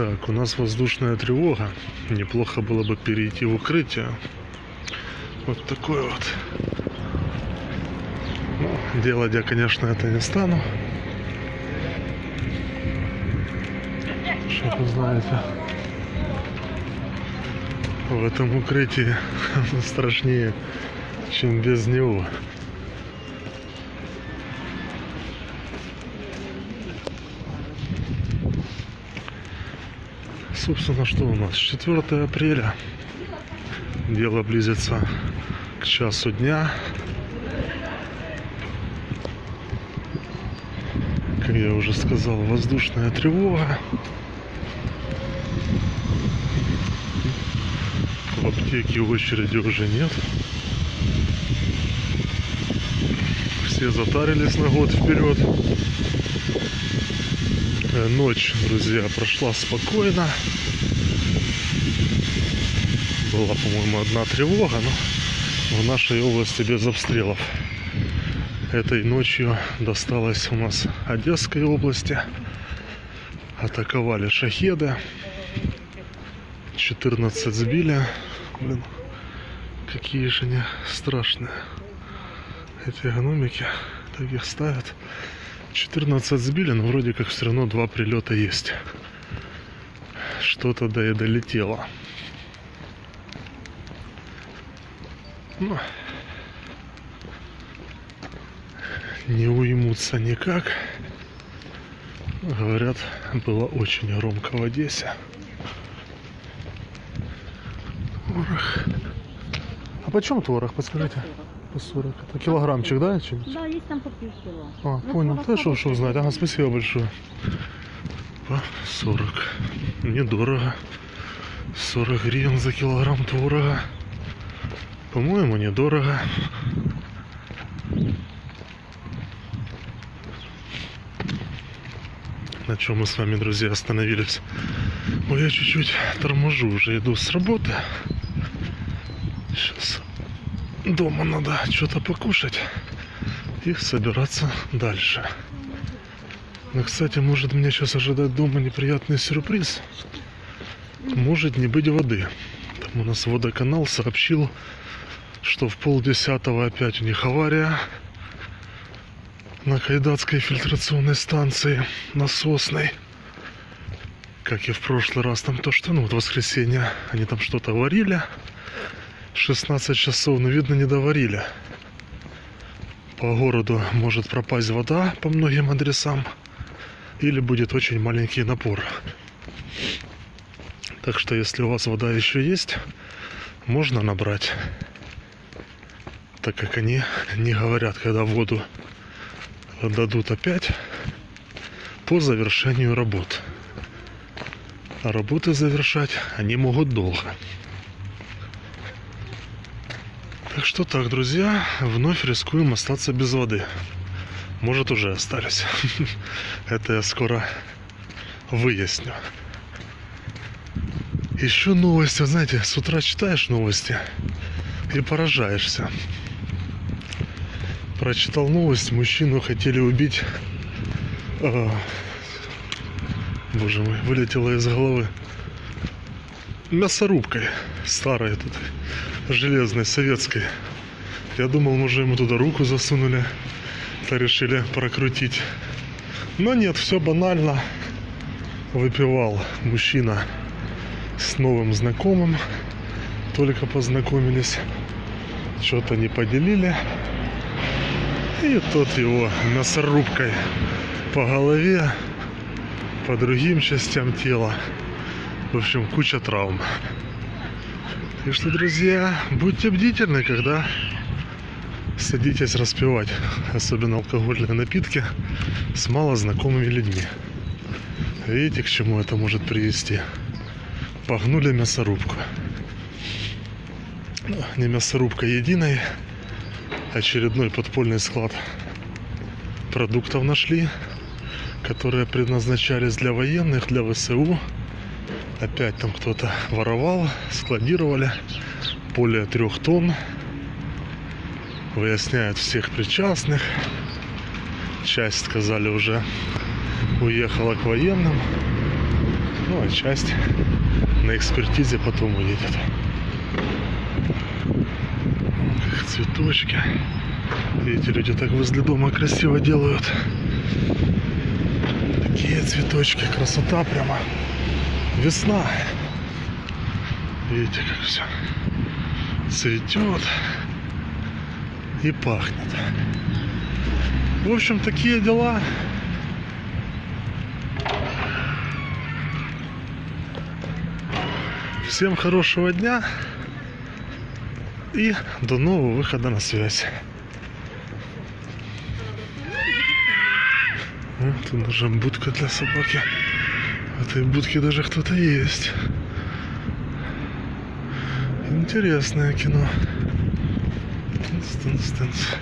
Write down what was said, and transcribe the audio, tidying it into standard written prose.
Так, у нас воздушная тревога. Неплохо было бы перейти в укрытие. Вот такое вот. Ну, делать я, конечно, это не стану. Чтоб вы знаете, в этом укрытии страшнее, чем без него. Собственно, что у нас? 4 апреля. Дело близится к часу дня. Как я уже сказал, воздушная тревога. В аптеке очереди уже нет. Все затарились на год вперед. Ночь, друзья, прошла спокойно. Была, по-моему, одна тревога, но в нашей области без обстрелов. Этой ночью досталось у нас Одесской области. Атаковали шахеды. 14 сбили. Блин, какие же они страшные. Эти гномики, так их ставят. 14 сбили, но вроде как все равно 2 прилета есть. Что-то да и долетело. Ну, не уймутся никак. Говорят, было очень громко в Одессе. Творог. А почем творог, подскажите? По 40. Это килограммчик, да? Да, есть там по полкило. А, понял. Ты что узнать? Ага, спасибо большое. По 40. Недорого. 40 гривен за килограмм творога. По-моему, недорого. На чем мы с вами, друзья, остановились? Ой, я чуть-чуть торможу, уже иду с работы. Сейчас дома надо что-то покушать и собираться дальше. Но, кстати, может меня сейчас ожидать дома неприятный сюрприз. Может не быть воды. Там у нас водоканал сообщил, что в 9:30 опять у них авария на Кайдатской фильтрационной станции насосной. Как и в прошлый раз, там то, что, ну, вот в воскресенье они там что-то варили. 16 часов, но, видно, не доварили. По городу может пропасть вода по многим адресам. Или будет очень маленький напор. Так что, если у вас вода еще есть, можно набрать. Так как они не говорят, когда воду отдадут опять по завершению работ. А работы завершать они могут долго. Так что так, друзья, вновь рискуем остаться без воды. Может, уже остались. Это я скоро выясню. Еще новости, знаете, с утра читаешь новости и поражаешься. Прочитал новость, мужчину хотели убить. Боже мой, вылетело из головы. Мясорубкой старой тут. Железной, советской. Я думал, может, ему туда руку засунули, то решили прокрутить. Но нет, все банально. Выпивал мужчина с новым знакомым. Только познакомились. Что-то не поделили. И тот его мясорубкой по голове, по другим частям тела. В общем, куча травм. Так что, друзья, будьте бдительны, когда садитесь распивать, особенно алкогольные напитки, с малознакомыми людьми. Видите, к чему это может привести? Погнули мясорубку. Ну, не мясорубка единой, очередной подпольный склад продуктов нашли, которые предназначались для военных, для ВСУ. Опять там кто-то воровал, складировали, более 3 тонн, выясняют всех причастных, часть, сказали, уже уехала к военным, Ну, а часть на экспертизе потом уедет. Цветочки. Видите, люди так возле дома красиво делают. Такие цветочки, красота прямо. Весна. Видите, как все цветет и пахнет. В общем, такие дела. Всем хорошего дня и до нового выхода на связь. Тут даже будка для собаки. В этой будке даже кто-то есть. Интересное кино. Тынц-тынц-тынц.